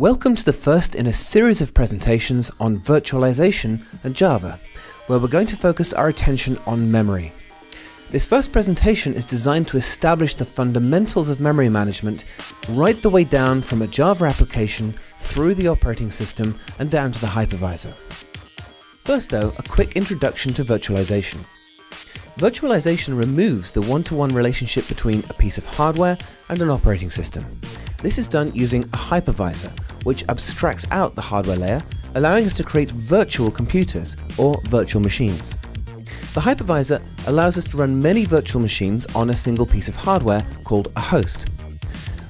Welcome to the first in a series of presentations on virtualization and Java, where we're going to focus our attention on memory. This first presentation is designed to establish the fundamentals of memory management right the way down from a Java application through the operating system and down to the hypervisor. First though, a quick introduction to virtualization. Virtualization removes the one-to-one relationship between a piece of hardware and an operating system. This is done using a hypervisor, which abstracts out the hardware layer, allowing us to create virtual computers or virtual machines. The hypervisor allows us to run many virtual machines on a single piece of hardware called a host.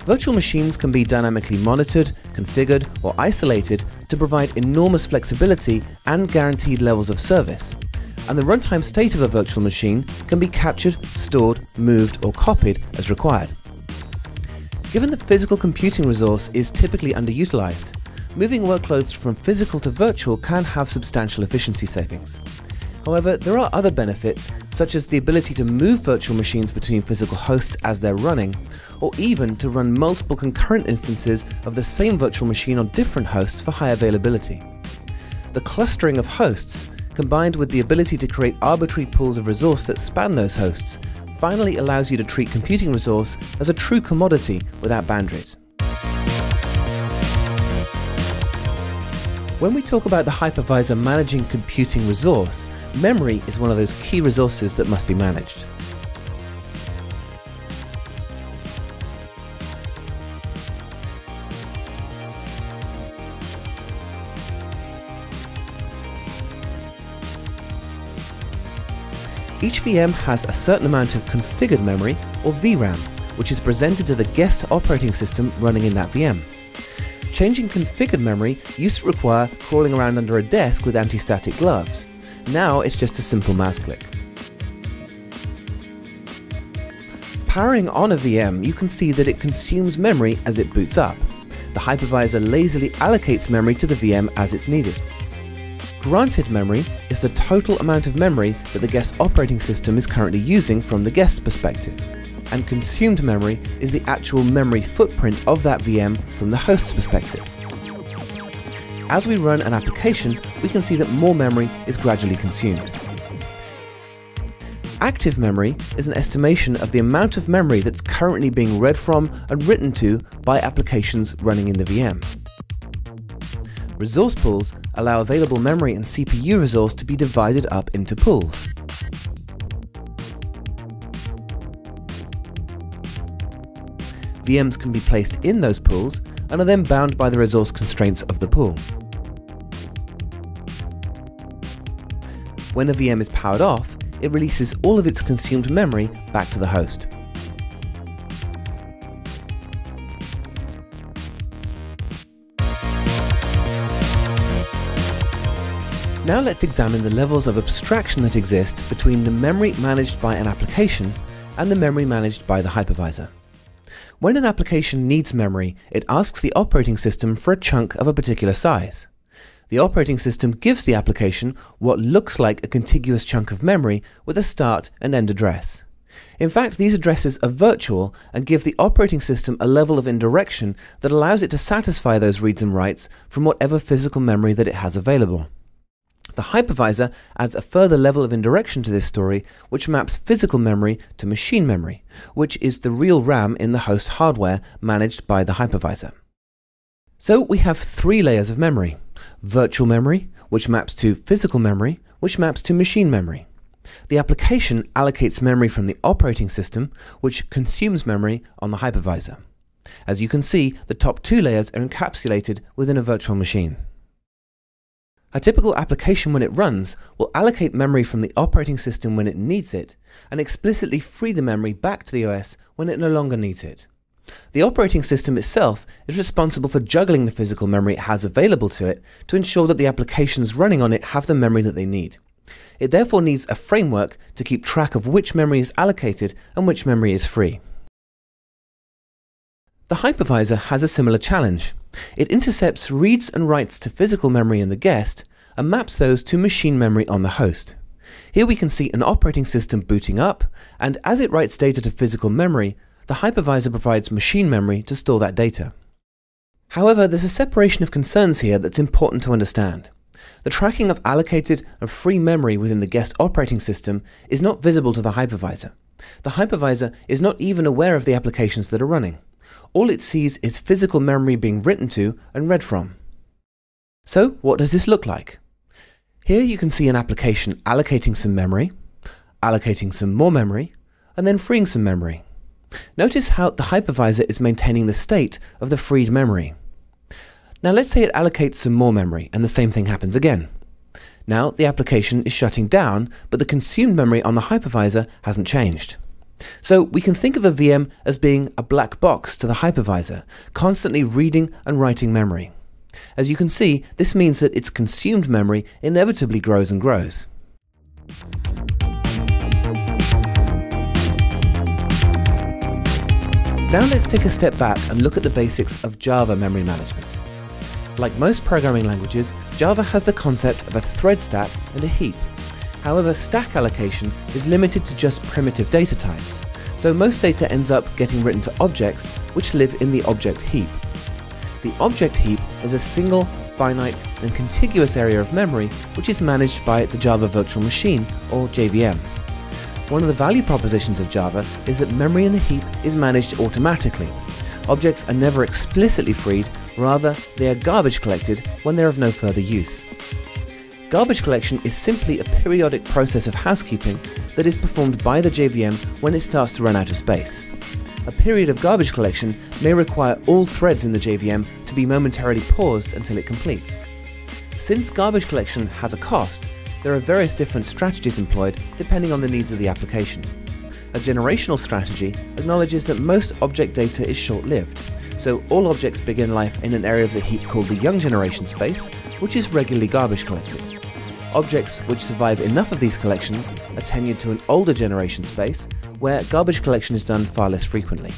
Virtual machines can be dynamically monitored, configured, or isolated to provide enormous flexibility and guaranteed levels of service. And the runtime state of a virtual machine can be captured, stored, moved, or copied as required. Given that physical computing resource is typically underutilized, moving workloads from physical to virtual can have substantial efficiency savings. However, there are other benefits, such as the ability to move virtual machines between physical hosts as they're running, or even to run multiple concurrent instances of the same virtual machine on different hosts for high availability. The clustering of hosts, combined with the ability to create arbitrary pools of resource that span those hosts, finally allows you to treat computing resource as a true commodity without boundaries. When we talk about the hypervisor managing computing resource, memory is one of those key resources that must be managed. Each VM has a certain amount of configured memory, or VRAM, which is presented to the guest operating system running in that VM. Changing configured memory used to require crawling around under a desk with anti-static gloves. Now it's just a simple mouse click. Powering on a VM, you can see that it consumes memory as it boots up. The hypervisor lazily allocates memory to the VM as it's needed. Granted memory is the total amount of memory that the guest operating system is currently using from the guest's perspective, and consumed memory is the actual memory footprint of that VM from the host's perspective. As we run an application, we can see that more memory is gradually consumed. Active memory is an estimation of the amount of memory that's currently being read from and written to by applications running in the VM. Resource pools allow available memory and CPU resource to be divided up into pools. VMs can be placed in those pools and are then bound by the resource constraints of the pool. When a VM is powered off, it releases all of its consumed memory back to the host. Now let's examine the levels of abstraction that exist between the memory managed by an application and the memory managed by the hypervisor. When an application needs memory, it asks the operating system for a chunk of a particular size. The operating system gives the application what looks like a contiguous chunk of memory with a start and end address. In fact, these addresses are virtual and give the operating system a level of indirection that allows it to satisfy those reads and writes from whatever physical memory that it has available. The hypervisor adds a further level of indirection to this story, which maps physical memory to machine memory, which is the real RAM in the host hardware managed by the hypervisor. So we have three layers of memory: virtual memory, which maps to physical memory, which maps to machine memory. The application allocates memory from the operating system, which consumes memory on the hypervisor. As you can see, the top two layers are encapsulated within a virtual machine. A typical application when it runs will allocate memory from the operating system when it needs it, and explicitly free the memory back to the OS when it no longer needs it. The operating system itself is responsible for juggling the physical memory it has available to it to ensure that the applications running on it have the memory that they need. It therefore needs a framework to keep track of which memory is allocated and which memory is free. The hypervisor has a similar challenge. It intercepts reads and writes to physical memory in the guest and maps those to machine memory on the host. Here we can see an operating system booting up, and as it writes data to physical memory, the hypervisor provides machine memory to store that data. However, there's a separation of concerns here that's important to understand. The tracking of allocated and free memory within the guest operating system is not visible to the hypervisor. The hypervisor is not even aware of the applications that are running. All it sees is physical memory being written to and read from. So, what does this look like? Here you can see an application allocating some memory, allocating some more memory, and then freeing some memory. Notice how the hypervisor is maintaining the state of the freed memory. Now let's say it allocates some more memory, and the same thing happens again. Now the application is shutting down, but the consumed memory on the hypervisor hasn't changed. So we can think of a VM as being a black box to the hypervisor, constantly reading and writing memory. As you can see, this means that its consumed memory inevitably grows and grows. Now let's take a step back and look at the basics of Java memory management. Like most programming languages, Java has the concept of a thread stack and a heap. However, stack allocation is limited to just primitive data types, so most data ends up getting written to objects which live in the object heap. The object heap is a single, finite, and contiguous area of memory which is managed by the Java Virtual Machine, or JVM. One of the value propositions of Java is that memory in the heap is managed automatically. Objects are never explicitly freed, rather they are garbage collected when they're of no further use. Garbage collection is simply a periodic process of housekeeping that is performed by the JVM when it starts to run out of space. A period of garbage collection may require all threads in the JVM to be momentarily paused until it completes. Since garbage collection has a cost, there are various different strategies employed depending on the needs of the application. A generational strategy acknowledges that most object data is short-lived, so all objects begin life in an area of the heap called the young generation space, which is regularly garbage collected. Objects which survive enough of these collections are tenured to an older generation space, where garbage collection is done far less frequently.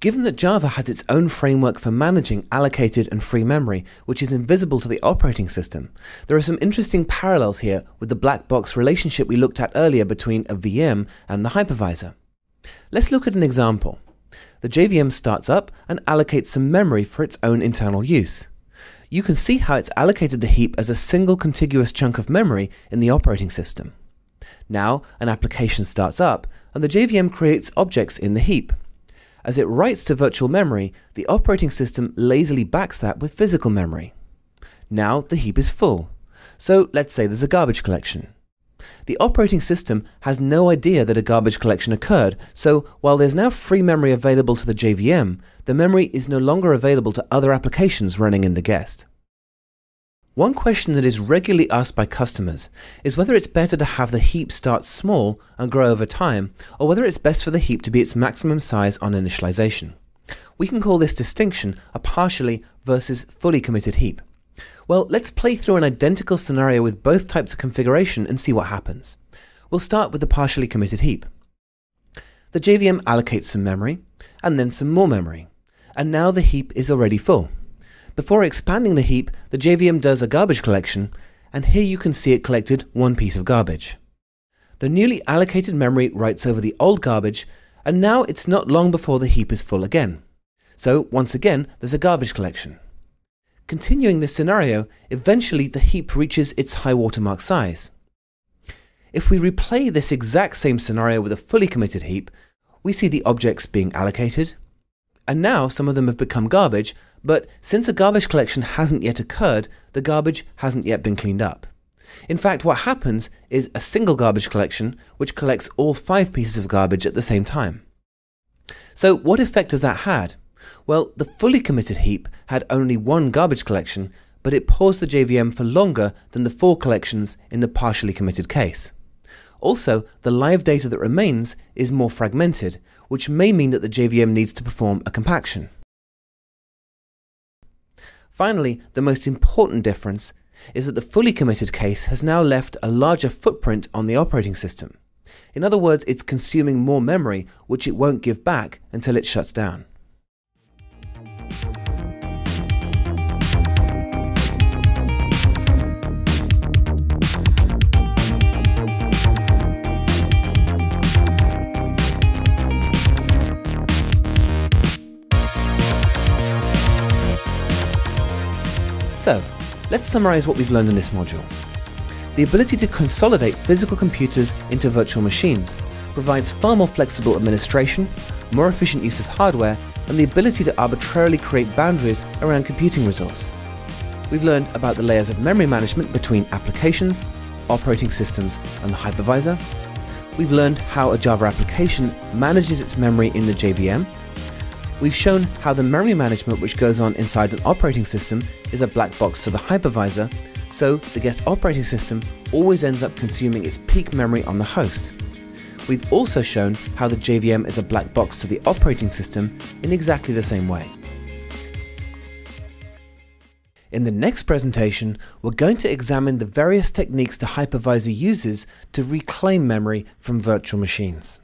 Given that Java has its own framework for managing allocated and free memory, which is invisible to the operating system, there are some interesting parallels here with the black box relationship we looked at earlier between a VM and the hypervisor. Let's look at an example. The JVM starts up and allocates some memory for its own internal use. You can see how it's allocated the heap as a single contiguous chunk of memory in the operating system. Now, an application starts up, and the JVM creates objects in the heap. As it writes to virtual memory, the operating system lazily backs that with physical memory. Now the heap is full. So let's say there's a garbage collection. The operating system has no idea that a garbage collection occurred, so while there's now free memory available to the JVM, the memory is no longer available to other applications running in the guest. One question that is regularly asked by customers is whether it's better to have the heap start small and grow over time, or whether it's best for the heap to be its maximum size on initialization. We can call this distinction a partially versus fully committed heap. Well, let's play through an identical scenario with both types of configuration and see what happens. We'll start with the partially committed heap. The JVM allocates some memory, and then some more memory, and now the heap is already full. Before expanding the heap, the JVM does a garbage collection, and here you can see it collected one piece of garbage. The newly allocated memory writes over the old garbage, and now it's not long before the heap is full again. So, once again, there's a garbage collection. Continuing this scenario, eventually the heap reaches its high watermark size. If we replay this exact same scenario with a fully committed heap, we see the objects being allocated, and now some of them have become garbage, but since a garbage collection hasn't yet occurred, the garbage hasn't yet been cleaned up. In fact, what happens is a single garbage collection which collects all 5 pieces of garbage at the same time. So what effect has that had? Well, the fully committed heap had only one garbage collection, but it paused the JVM for longer than the 4 collections in the partially committed case. Also, the live data that remains is more fragmented, which may mean that the JVM needs to perform a compaction. Finally, the most important difference is that the fully committed case has now left a larger footprint on the operating system. In other words, it's consuming more memory, which it won't give back until it shuts down. So, let's summarize what we've learned in this module. The ability to consolidate physical computers into virtual machines provides far more flexible administration, more efficient use of hardware, and the ability to arbitrarily create boundaries around computing resource. We've learned about the layers of memory management between applications, operating systems, and the hypervisor. We've learned how a Java application manages its memory in the JVM. We've shown how the memory management which goes on inside an operating system is a black box to the hypervisor, so the guest operating system always ends up consuming its peak memory on the host. We've also shown how the JVM is a black box to the operating system in exactly the same way. In the next presentation, we're going to examine the various techniques the hypervisor uses to reclaim memory from virtual machines.